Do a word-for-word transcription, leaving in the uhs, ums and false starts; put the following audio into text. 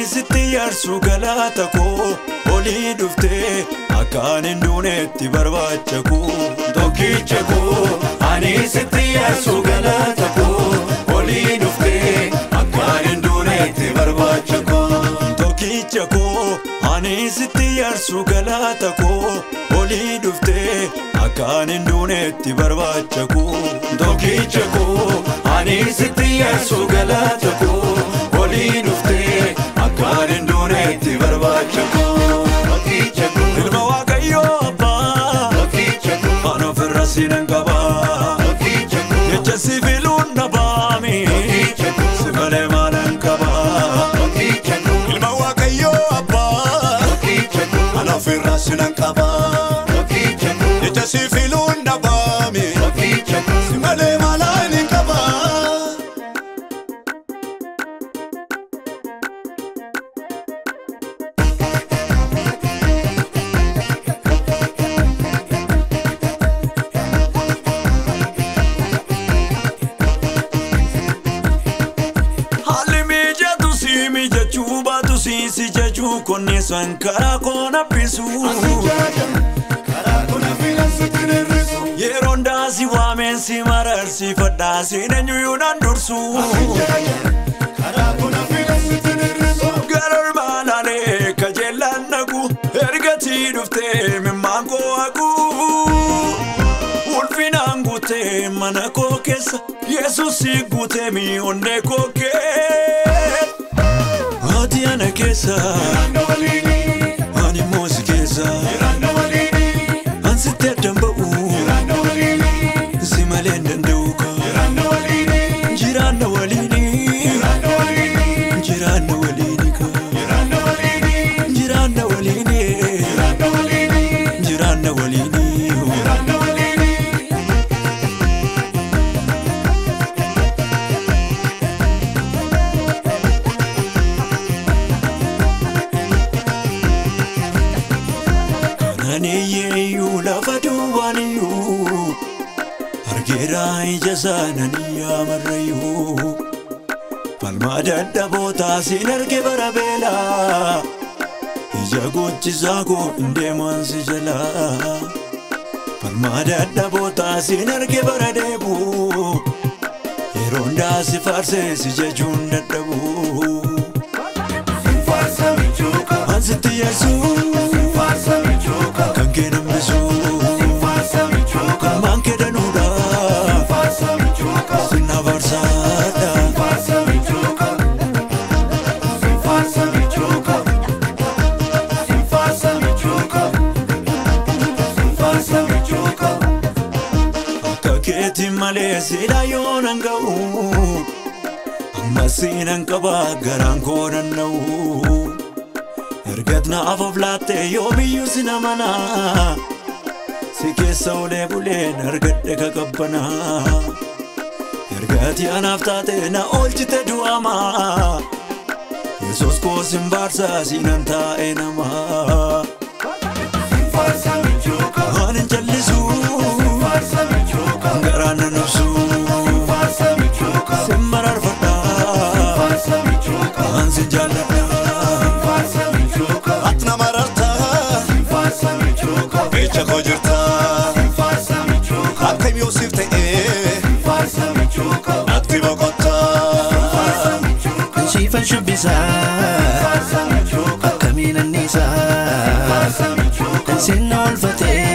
Izitti yarsu galata ko oli dufte akan indunetti barbacha ko dokicha ko ani izitti yarsu galata ko oli dufte akan indunetti barbacha ko dokicha ko ani izitti yarsu galata ko oli dufte akan indunetti barbacha ko dokicha ko ani izitti yarsu galata ko oli dufte Karin dunetti barbacha ko dokicha ko ilma waqayyo abba dokicha ko ana firrasinan qaba dokicha ko yachasibilun nabami dokicha ko simale malan qaba dokicha ko ilma waqayyo abba dokicha ko ana firrasinan qaba dokicha ko yachasibilun nabami dokicha ko simale malan qaba Kone sankara kona pisu Karakona filansi tineresu Yeronda si wamensi mararsi Fadasi nenyuyunan dursu Karakona filansi tineresu Garar manane kajelan nagu Ergati dufte mimanko hagu Ulfinangu te manako kesa Yesusi gute mi onde koke Diana Kesa, Miranda Walini, Ani Mosi Kesa, Miranda Walini, Ansite Dambu, Miranda Walini, Zimalenda Nduka, Miranda Walini, Giranda Walini, Miranda Walini, Giranda Walini, Miranda Walini, Giranda Walini, Miranda Walini, Giranda Walini, Miranda Walini. Rai jazana niya marayu, palmada da bota sinar ke barabela. Ijaguchi zago demansi jela, palmada da bota sinar ke baradebu. Ironda si farse si jejunda dabu. Farsa michuka, anziti yesu. Farsa michuka, kange nambesu. Farsa michuka, manke danuda. Sinan kaba garankona nau ergatna avovlate yomi yusinamana sikesa ole bulen ergatte kakabana ergati anaftate na olchite duama Jesus ko simbarsa sinanta enama farsa michuka hanin jallisu farsa michuka garana nafsu farsa michuka simarar Anzi jala farsa michuka atna mararta farsa michuka becha khojurta farsa michuka atem yosifte farsa michuka atimo gotta farsa michuka shifan shubisa farsa michuka kamina nisa farsa michuka sinolfate